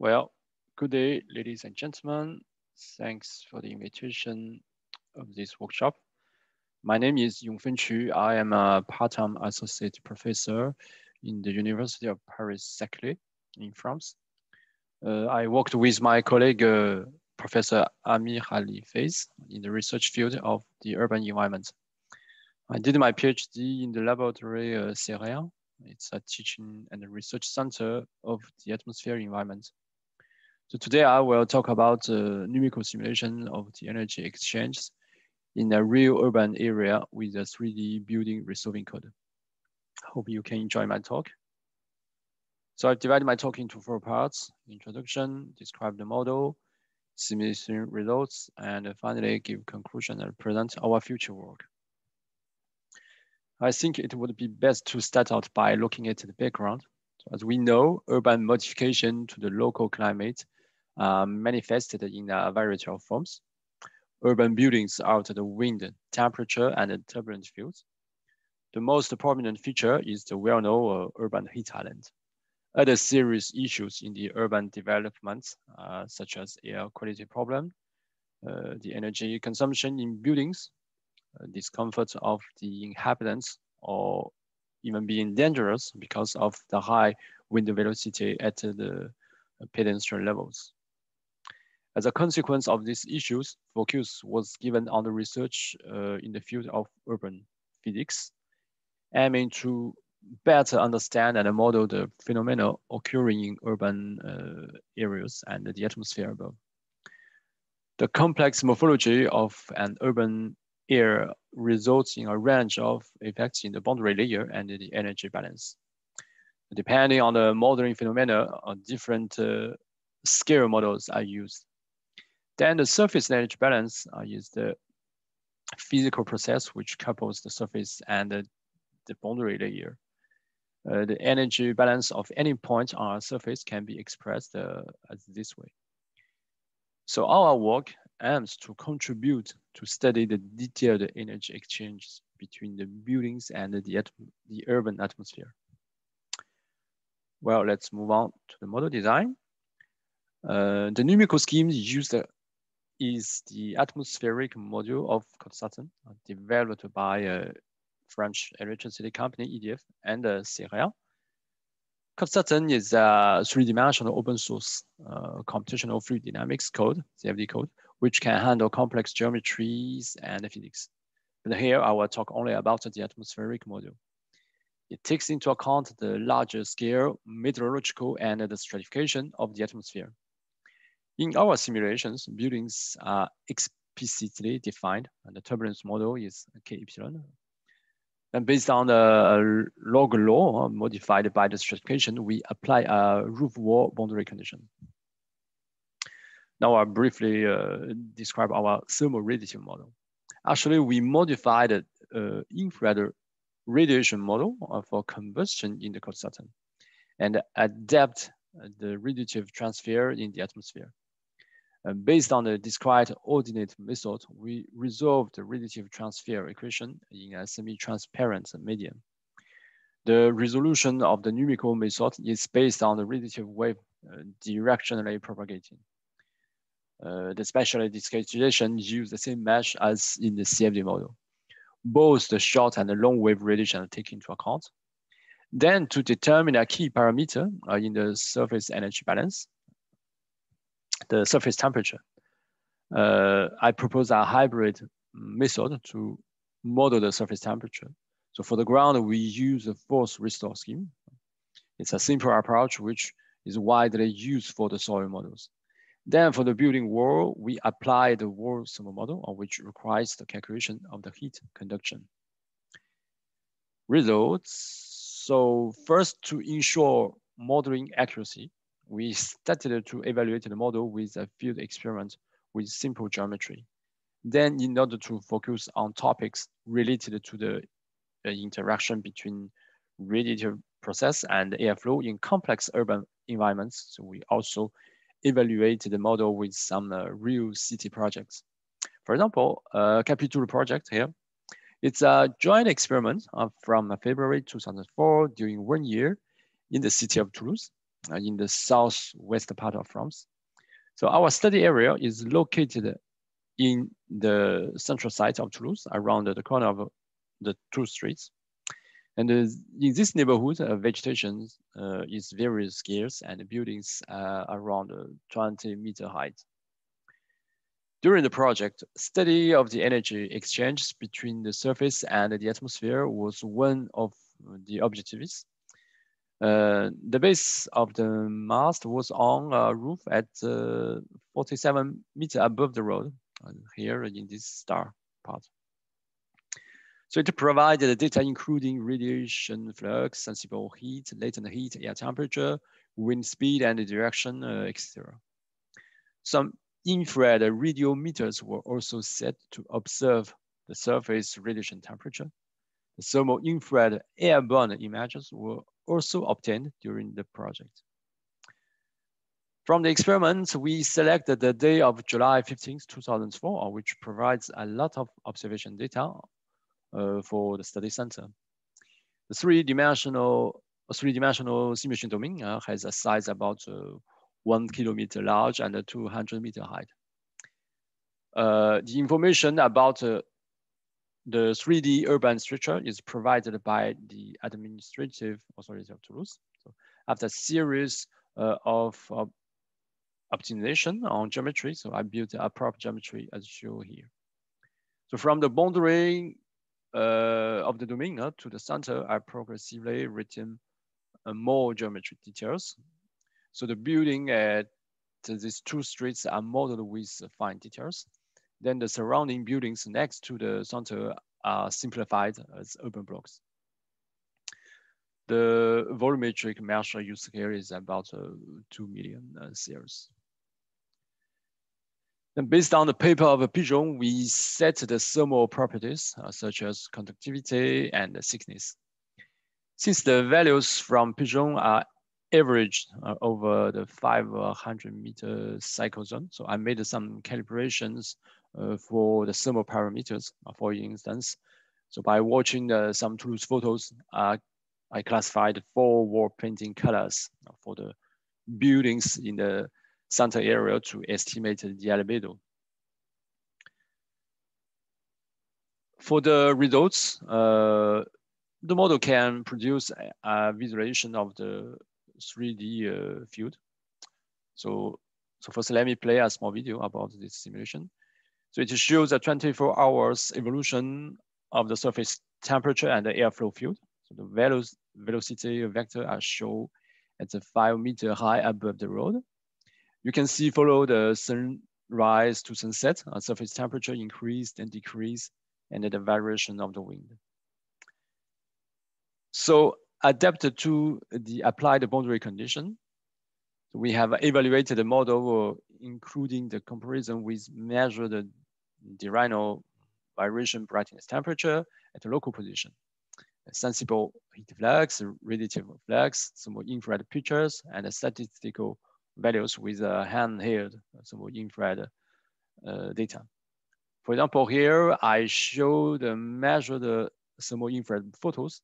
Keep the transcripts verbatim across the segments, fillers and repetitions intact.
Well, good day, ladies and gentlemen. Thanks for the invitation of this workshop. My name is Yongfeng Qu. I am a part-time associate professor in the University of Paris-Saclay in France. Uh, I worked with my colleague, uh, Professor Amir Ali Faiz, in the research field of the urban environment. I did my PhD in the laboratory uh, CERIA. It's a teaching and a research center of the atmosphere environment. So today I will talk about uh, numerical simulation of the energy exchange in a real urban area with a three D building resolving code. I hope you can enjoy my talk. So I've divided my talk into four parts: introduction, describe the model, simulation results, and finally give conclusion and present our future work. I think it would be best to start out by looking at the background. As we know, urban modification to the local climate uh, manifested in a variety of forms. Urban buildings are to the wind, temperature, and the turbulent fields. The most prominent feature is the well-known uh, urban heat island. Other serious issues in the urban developments, uh, such as air quality problem, uh, the energy consumption in buildings, uh, discomfort of the inhabitants, or even being dangerous because of the high wind velocity at the pedestrian levels. As a consequence of these issues, focus was given on the research uh, in the field of urban physics, aiming to better understand and model the phenomena occurring in urban uh, areas and the atmosphere above. The complex morphology of an urban air results in a range of effects in the boundary layer and the energy balance. Depending on the modeling phenomena, different uh, scale models are used. Then the surface energy balance is the physical process which couples the surface and the, the boundary layer. Uh, the energy balance of any point on a surface can be expressed uh, as this way. So our work aims to contribute to study the detailed energy exchanges between the buildings and the, the urban atmosphere. Well, let's move on to the model design. Uh, the numerical scheme used is the atmospheric module of Code_Saturne, developed by a French electricity company, E D F, and uh, CERIA. Code_Saturne is a three-dimensional open source uh, computational fluid dynamics code, C F D code, which can handle complex geometries and physics. But here I will talk only about the atmospheric module. It takes into account the larger scale, meteorological, and the stratification of the atmosphere. In our simulations, buildings are explicitly defined, and the turbulence model is k-epsilon. And based on the log law modified by the stratification, we apply a roof wall boundary condition. Now I'll briefly uh, describe our thermal radiative model. Actually, we modified the uh, infrared radiation model for combustion in the Code_Saturne and adapt the radiative transfer in the atmosphere. And based on the described ordinate method, we resolved the radiative transfer equation in a semi-transparent medium. The resolution of the numerical method is based on the radiative wave uh, directionally propagating. Uh, the spatial discretization use the same mesh as in the C F D model. Both the short and the long wave radiation are taken into account. Then to determine a key parameter uh, in the surface energy balance, the surface temperature, uh, I propose a hybrid method to model the surface temperature. So for the ground, we use a force restore scheme. It's a simple approach which is widely used for the soil models. Then for the building wall, we apply the wall thermal model, which requires the calculation of the heat conduction. Results. So first, to ensure modeling accuracy, we started to evaluate the model with a field experiment with simple geometry. Then in order to focus on topics related to the interaction between radiative process and airflow in complex urban environments, so we also evaluated the model with some uh, real city projects. For example, uh, CAPITOUL project here. It's a joint experiment uh, from February two thousand four during one year in the city of Toulouse. in the southwest part of France. So our study area is located in the central site of Toulouse, around the corner of the two streets. And in this neighborhood, uh, vegetation uh, is very scarce and buildings uh, around twenty meter height. During the project, study of the energy exchange between the surface and the atmosphere was one of the objectives. Uh, the base of the mast was on a roof at uh, forty-seven meter above the road, here in this star part. So it provided the data including radiation flux, sensible heat, latent heat, air temperature, wind speed, and the direction, uh, et cetera. Some infrared radiometers were also set to observe the surface radiation temperature. The thermal infrared airborne images were also obtained during the project. From the experiments, we selected the day of July fifteenth, two thousand four, which provides a lot of observation data Uh, for the study center. The three-dimensional three-dimensional simulation domain uh, has a size about uh, one kilometer large and a two hundred meter high. Uh, the information about uh, the three D urban structure is provided by the administrative authority of Toulouse. So after a series uh, of uh, optimization on geometry, so I built a proper geometry as shown here. So from the boundary Uh, of the domain uh, to the center, I progressively written uh, more geometric details. So the building at these two streets are modeled with fine details. Then the surrounding buildings next to the center are simplified as urban blocks. The volumetric measure used here is about uh, two million uh, cells. And based on the paper of Pigeon, we set the thermal properties uh, such as conductivity and thickness. Since the values from Pigeon are averaged uh, over the five hundred meter cycle zone, so I made some calibrations uh, for the thermal parameters, uh, for instance. So by watching uh, some Toulouse photos, uh, I classified four wall painting colors for the buildings in the center area to estimate the albedo. For the results, uh, the model can produce a, a visualization of the three D uh, field. So, so first, let me play a small video about this simulation. So it shows a twenty-four hours evolution of the surface temperature and the airflow field. So the velo velocity vector are shown at the five meter high above the road. You can see follow the sunrise to sunset, uh, surface temperature increased and decreased, and the variation of the wind. So adapted to the applied boundary condition, we have evaluated the model, including the comparison with measured diurnal variation brightness temperature at the local position, sensible heat flux, radiative flux, some more infrared pictures, and a statistical values with uh, handheld so infrared uh, data. For example, here I showed the measured uh, thermal infrared photos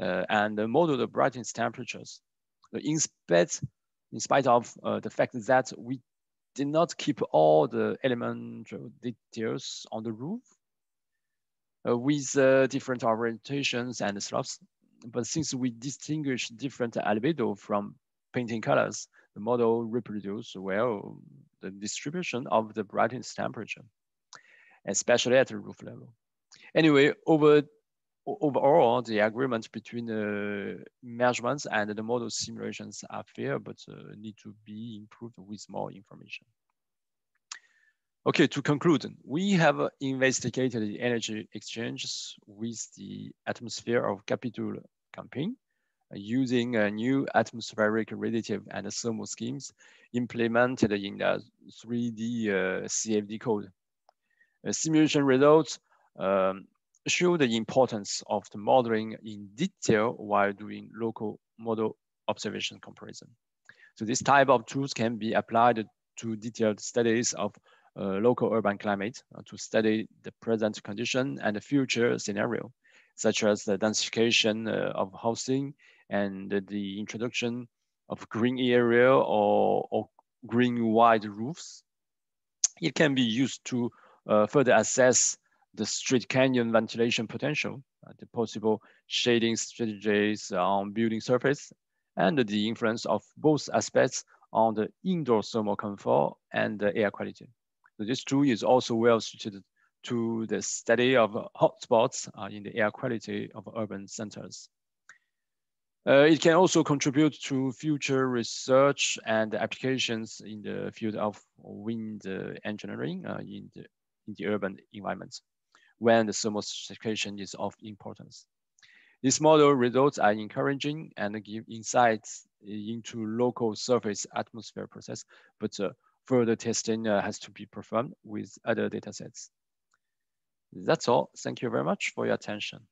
uh, and the modeled brightness temperatures. In spite, in spite of uh, the fact that we did not keep all the elemental details on the roof uh, with uh, different orientations and slopes, but since we distinguish different albedo from painting colors, the model reproduces well the distribution of the brightness temperature, especially at the roof level. Anyway, over, overall, the agreement between the measurements and the model simulations are fair, but uh, need to be improved with more information. Okay, to conclude, we have investigated the energy exchanges with the atmosphere of Capitoul campaign, using a new atmospheric radiative and thermal schemes implemented in the three D uh, C F D code. Uh, simulation results um, show the importance of the modeling in detail while doing local model observation comparison. So this type of tools can be applied to detailed studies of uh, local urban climate uh, to study the present condition and the future scenario, such as the densification uh, of housing and the introduction of green area or, or green wide roofs. It can be used to uh, further assess the street canyon ventilation potential, uh, the possible shading strategies on building surface, and the influence of both aspects on the indoor thermal comfort and the air quality. So this tool is also well suited to the study of hotspots uh, in the air quality of urban centers. Uh, it can also contribute to future research and applications in the field of wind engineering uh, in, the, in the urban environment when the thermal circulation is of importance. This model results are encouraging and give insights into local surface atmosphere process, but uh, further testing uh, has to be performed with other data sets. That's all. Thank you very much for your attention.